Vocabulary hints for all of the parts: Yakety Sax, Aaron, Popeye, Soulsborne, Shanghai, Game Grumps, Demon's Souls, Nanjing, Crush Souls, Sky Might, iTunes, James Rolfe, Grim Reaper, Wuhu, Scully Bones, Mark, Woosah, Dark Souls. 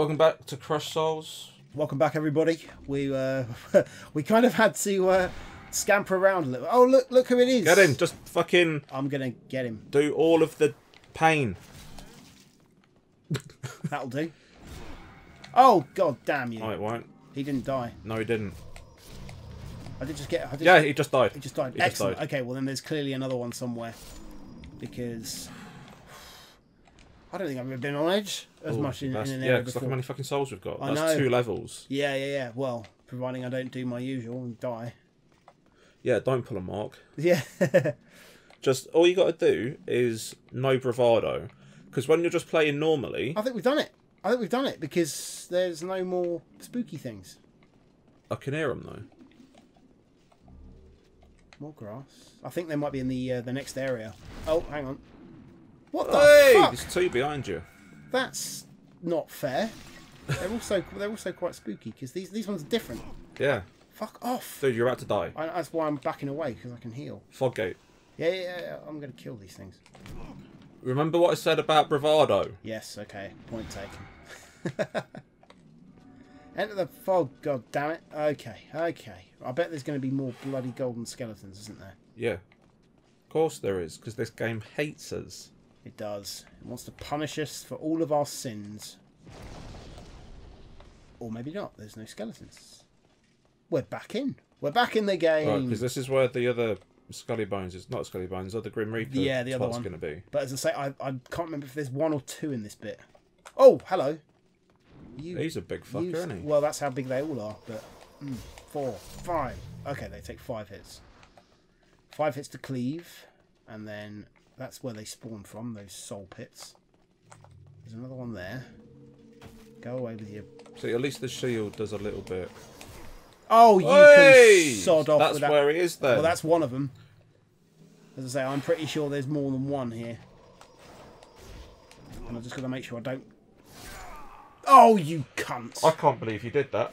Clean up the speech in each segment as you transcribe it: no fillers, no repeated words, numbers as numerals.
Welcome back to Crush Souls. Welcome back, everybody. We we kind of had to scamper around a little. Oh, look who it is! Get him! Just fucking. I'm gonna get him. Do all of the pain. That'll do. Oh God, damn you! No, it won't. He didn't die. No, he didn't. I did just get. I did yeah, he just died. He just died. He excellent. Just died. Okay, well then, there's clearly another one somewhere, because I don't think I've ever been on edge as much in an area before. Look how many fucking souls we've got. That's 2 levels. Yeah, yeah, yeah. Well, providing I don't do my usual and die. Yeah, don't pull a Mark. Yeah. Just, all you got to do is no bravado. Because when you're just playing normally... I think we've done it. I think we've done it because there's no more spooky things. I can hear them, though. More grass. I think they might be in the next area. Oh, hang on. What the fuck? There's 2 behind you. That's not fair. They're also quite spooky because these ones are different. Yeah. Fuck off. Dude, you're about to die. That's why I'm backing away because I can heal. Foggate. Yeah, yeah, yeah. I'm gonna kill these things. Remember what I said about bravado? Yes. Okay. Point taken. Enter the fog. God damn it. Okay. Okay. I bet there's gonna be more bloody golden skeletons, isn't there? Yeah. Of course there is, because this game hates us. It does. It wants to punish us for all of our sins. Or maybe not. There's no skeletons. We're back in. We're back in the game. Right, because this is where the other Scully Bones is. Not Scully Bones, the Grim Reaper. Yeah, the other one's going to be. But as I say, I can't remember if there's 1 or 2 in this bit. Oh, hello. He's a big fucker, isn't he? Well, that's how big they all are. But 4, 5. Okay, they take 5 hits. 5 hits to cleave. And then... that's where they spawn from, those soul pits. There's another one there. Go away with your... See, at least the shield does a little bit. Oh, you can sod off with that. That's where it is, then. Well, that's one of them. As I say, I'm pretty sure there's more than 1 here. And I've just got to make sure I don't... Oh, you cunt! I can't believe you did that.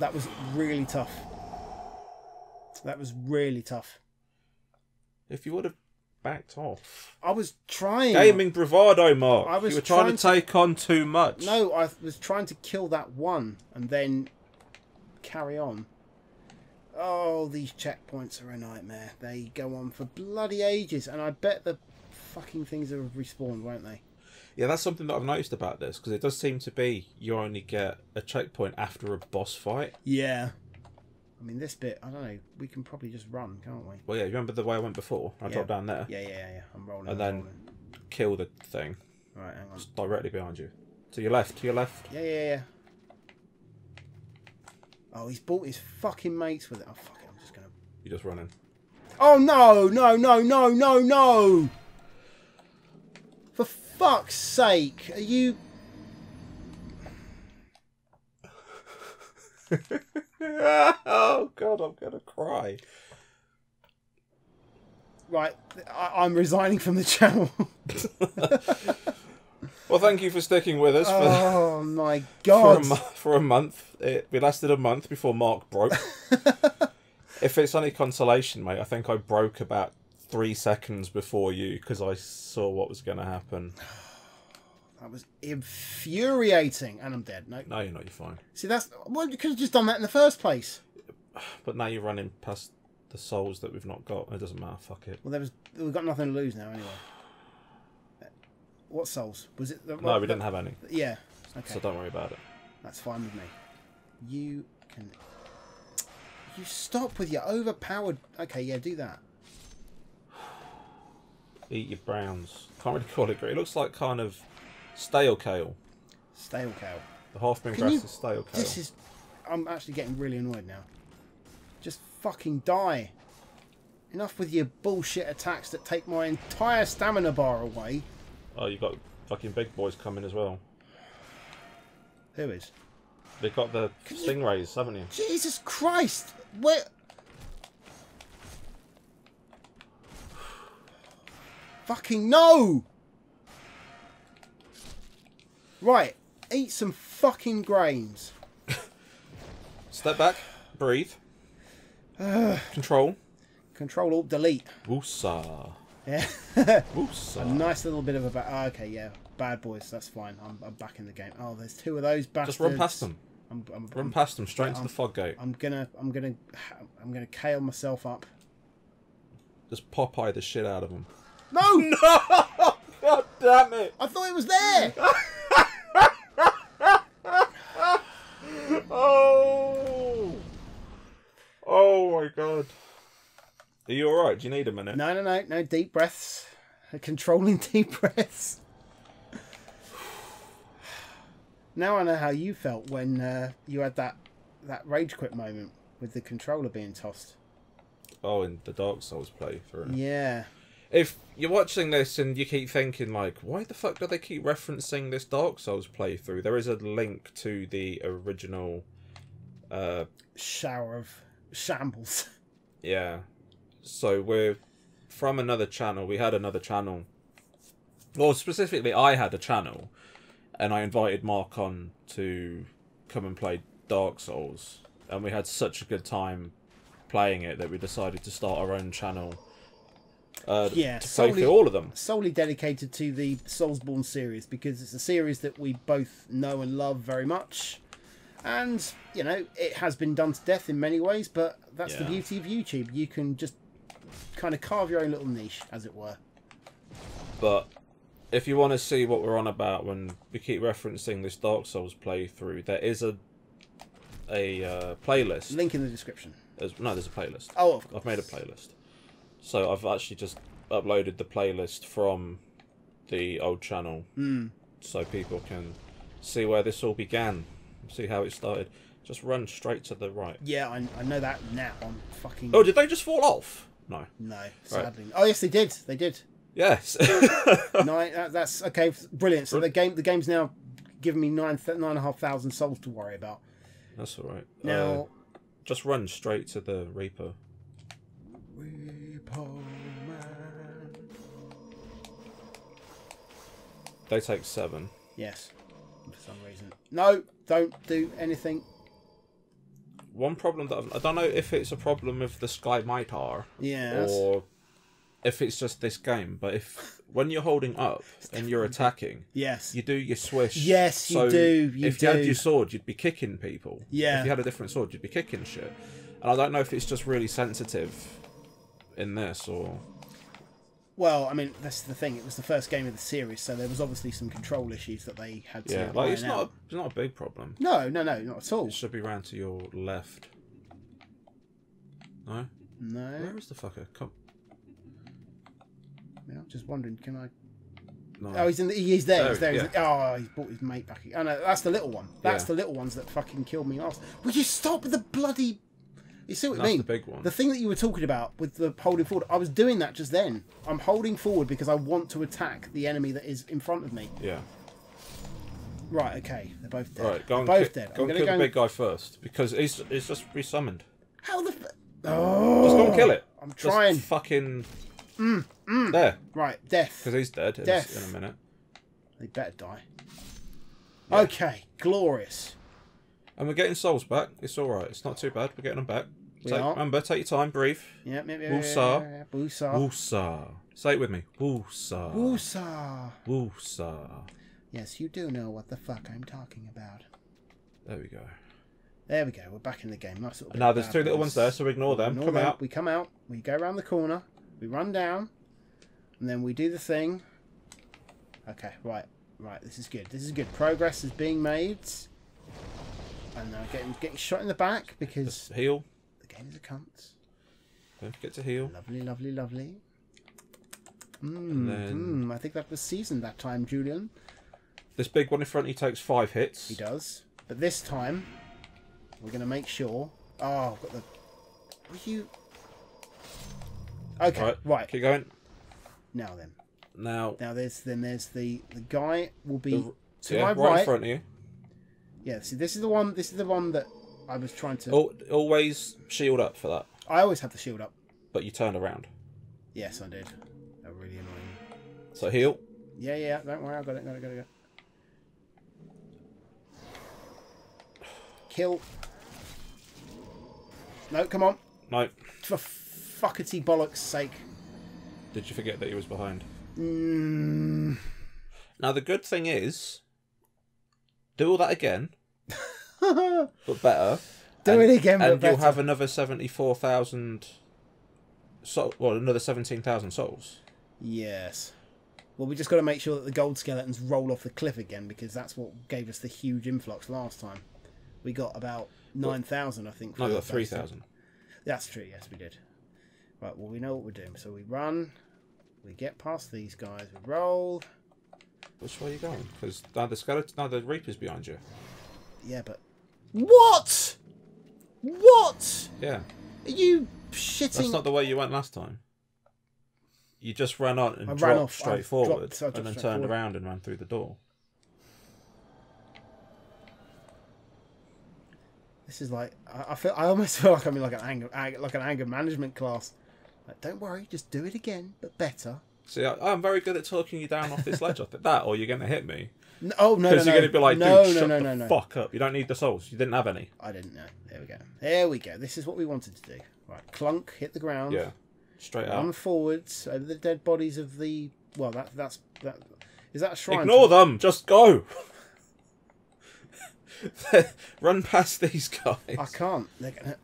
That was really tough. That was really tough. If you would have backed off. I was trying. Gaming bravado, Mark. I was you were trying to take on too much. No, I was trying to kill that one and then carry on. Oh, these checkpoints are a nightmare. They go on for bloody ages, and I bet the fucking things have respawned, won't they? Yeah, that's something that I've noticed about this, because it does seem to be you only get a checkpoint after a boss fight. Yeah. I mean, this bit, I don't know, we can probably just run, can't we? Well, yeah, you remember the way I went before? I dropped down there. Yeah, yeah, yeah, I'm rolling. And then kill the thing. Right, hang on. Just directly behind you. To your left, to your left. Yeah, yeah, yeah. Oh, he's bought his fucking mates with it. Oh, fuck it, I'm just going to... You're just running. Oh, no, no, no, no, no, no! For fuck's sake, are you... Oh God, I'm gonna cry. Right, I'm resigning from the channel. Well, thank you for sticking with us. Oh my God! For a month, we lasted a month before Mark broke. If it's any consolation, mate, I think I broke about 3 seconds before you because I saw what was going to happen. That was infuriating, and I'm dead. No, no, you're not. You're fine. See, that's well, you could have just done that in the first place. But now you're running past the souls that we've not got. It doesn't matter. Fuck it. Well, we've got nothing to lose now anyway. What souls was it? No, we didn't have any. Yeah. Okay. So don't worry about it. That's fine with me. You can. You stop with your overpowered. Okay, yeah, do that. Eat your browns. Can't really call it great. It looks like kind of. Stale kale. Stale kale. The half-moon grass is stale kale. This is... I'm actually getting really annoyed now. Just fucking die. Enough with your bullshit attacks that take my entire stamina bar away. Oh, you've got fucking big boys coming as well. Who is? They've got the stingrays, haven't you? Jesus Christ! Where... Fucking no! Right, eat some fucking grains. Step back, breathe. Control. Control, alt, delete. Woosa. Yeah. Oops, a nice little bit of a... Oh, okay, yeah. Bad boys, that's fine. I'm back in the game. Oh, there's two of those bastards. Just run past them. Run past them straight into the fog gate. I'm gonna kale myself up. Just Popeye the shit out of them. No! No! God damn it! I thought it was there. Oh! Oh my god! Are you all right? Do you need a minute? No, no, no, no. Deep breaths. Controlling deep breaths. Now I know how you felt when you had that rage quit moment with the controller being tossed. Oh, in the Dark Souls playthrough. Yeah. If you're watching this and you keep thinking, like, why the fuck do they keep referencing this Dark Souls playthrough? There is a link to the original... shower of shambles. Yeah. So we're from another channel. We had another channel. Well, specifically, I had a channel. And I invited Mark on to come and play Dark Souls. And we had such a good time playing it that we decided to start our own channel. Yeah, to play through all of them. Solely dedicated to the Soulsborne series, because it's a series that we both know and love very much. And, you know, it has been done to death in many ways, but that's the beauty of YouTube. You can just kind of carve your own little niche, as it were. But if you want to see what we're on about when we keep referencing this Dark Souls playthrough, there is a playlist. Link in the description. There's a playlist. Oh, of course. I've made a playlist. So I've actually just uploaded the playlist from the old channel, so people can see where this all began, see how it started. Just run straight to the right. Yeah, I know that now. I'm fucking... Oh, did they just fall off? No. No, sadly. Right. Oh, yes, they did. They did. Yes. 9. That's okay. Brilliant. So the game's now giving me 9,500 souls to worry about. That's all right. Now, just run straight to the Reaper. They take 7. Yes, for some reason. No, don't do anything. One problem that I don't know if it's a problem with the Sky Might or if it's just this game, but if when you're holding up and you're attacking, you do your swish. Yes, you do. If you had your sword, you'd be kicking people. Yeah. If you had a different sword, you'd be kicking shit. And I don't know if it's just really sensitive in this or... Well, I mean, that's the thing. It was the first game of the series, so there was obviously some control issues that they had to... Yeah, like, it's not a big problem. No, no, no, not at all. It should be round to your left. No? No. Where is the fucker? Come. Yeah, I'm just wondering, can I... No. Oh, he's there. He's there. Oh, he's brought his mate back. Oh, no, that's the little one. That's the little ones that fucking killed me last. Will you stop with the bloody... You see what I mean? That's the big one. The thing that you were talking about with the holding forward, I was doing that just then. I'm holding forward because I want to attack the enemy that is in front of me. Yeah. Right, okay. They're both dead. Right, go and kill the big guy first, because he's just resummoned. How the... Oh! Just go and kill it. I'm trying. Just fucking... There. Right, death. Because he's dead in a minute. They better die. Yeah. Okay, glorious. And we're getting souls back. It's alright. It's not too bad. We're getting them back. Remember, take your time, breathe. Woosah. Woosah. Say it with me. Woosah. Woosah. Woosah. Yes, you do know what the fuck I'm talking about. There we go. There we go. We're back in the game. Nice little bit. Now, there's two little ones there, so ignore them. Come out. We come out. We go around the corner. We run down. And then we do the thing. Okay, right. Right, this is good. This is good. Progress is being made. And now getting shot in the back because... Just heal. The game is a cunt. Don't forget to heal. Lovely, lovely, lovely. I think that was seasoned that time, Julian. This big one in front, he takes 5 hits. He does. But this time, we're going to make sure... Oh, I've got the... Were you... Okay, right. Keep going. Now then. Now there's the guy will be to my right in front of you. Yeah, see, this is the one that I was trying to... Always shield up for that. I always have the shield up. But you turned around. Yes, I did. That really annoying. So heal. Yeah, yeah, don't worry, I've got it. Got it. Kill. No, come on. No. For fuckety bollocks' sake. did you forget that he was behind? Mm. Now, the good thing is, do all that again, but better. Do it again, but better. And you'll have another 74,000... well, another 17,000 souls. Yes. Well, we just got to make sure that the gold skeletons roll off the cliff again, because that's what gave us the huge influx last time. We got about 9,000, I think. No, we got 3,000. That's true, yes, we did. Right, well, we know what we're doing. So we run, we get past these guys, we roll. Which way are you going? Because now the skeleton, now the Reaper's behind you. Yeah, but... What? What? Yeah. Are you shitting... That's not the way you went last time. You just ran on and dropped straight forward and then turned around and ran through the door. This is like... I almost feel like I'm in like an anger management class. Like, don't worry, just do it again, but better. See, I'm very good at talking you down off this ledge. I think that, or you're going to hit me. No, oh, no, no. Because you're going to be like, dude, shut the fuck up. You don't need the souls. You didn't have any. I didn't know. There we go. There we go. This is what we wanted to do. Right, clunk, hit the ground. Yeah, straight up. Run forwards over the dead bodies of the... Well, that. Is that a shrine? Ignore them. Just go. Run past these guys. I can't. They're gonna...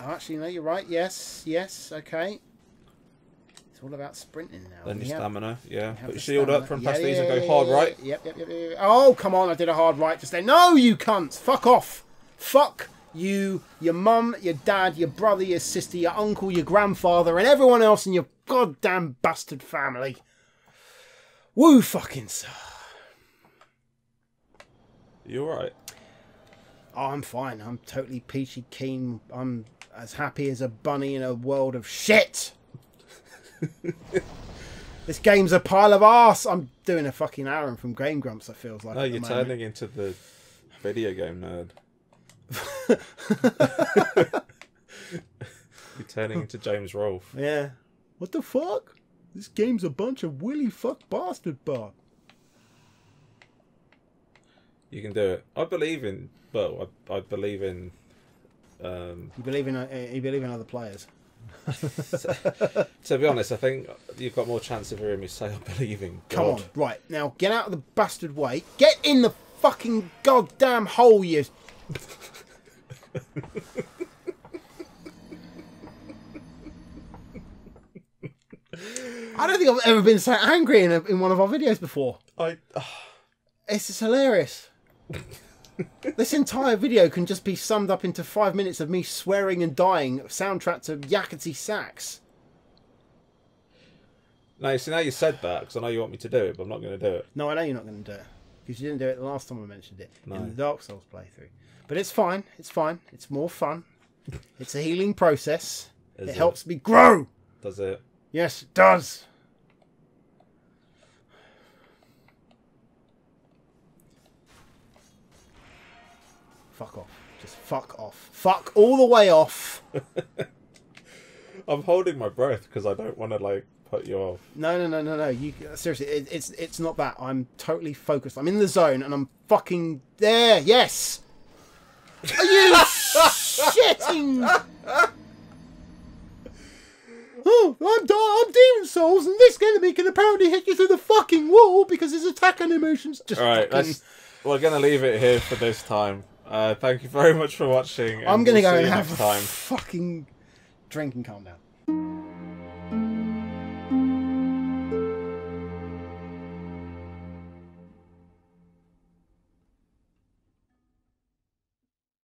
Oh, actually, no, you're right. Yes, yes, okay. It's all about sprinting now. Then your stamina, yeah. Put your shield up, run past these and go hard right. Yep. Oh, come on, I did a hard right just there. No, you cunts! Fuck off! Fuck you, your mum, your dad, your brother, your sister, your uncle, your grandfather, and everyone else in your goddamn bastard family. Woo fucking sir. You alright? Oh, I'm fine. I'm totally peachy keen. I'm as happy as a bunny in a world of shit! This game's a pile of arse. I'm doing a fucking Aaron from Game Grumps, it feels like. No, you're turning into the video game nerd. You're turning into James Rolfe. Yeah. What the fuck? This game's a bunch of willy fuck bastard bar. You can do it. I believe in... Well, I believe in... You believe in other players. To be honest, I think you've got more chance of hearing me say I believe in God. Come on, right, now get out of the bastard way. Get in the fucking goddamn hole, you... I don't think I've ever been so angry in one of our videos before. It's just hilarious. This entire video can just be summed up into 5 minutes of me swearing and dying, soundtrack to Yakety Sax. No, see, now you said that, because I know you want me to do it, but I'm not going to do it. No, I know you're not going to do it, because you didn't do it the last time I mentioned it, in the Dark Souls playthrough. But it's fine, it's fine. It's more fun. It's a healing process. It helps me grow. Does it? Yes, it does. Fuck off. Just fuck off. Fuck all the way off. I'm holding my breath because I don't want to, like, put you off. No. You, seriously, it's not that. I'm totally focused. I'm in the zone and I'm fucking there. Yes. Are you shitting? Oh, I'm Demon Souls and this enemy can apparently hit you through the fucking wall because his attack animation's just... Alright, fucking... we're going to leave it here for this time. Thank you very much for watching. I'm going to go and have a fucking drink and calm down.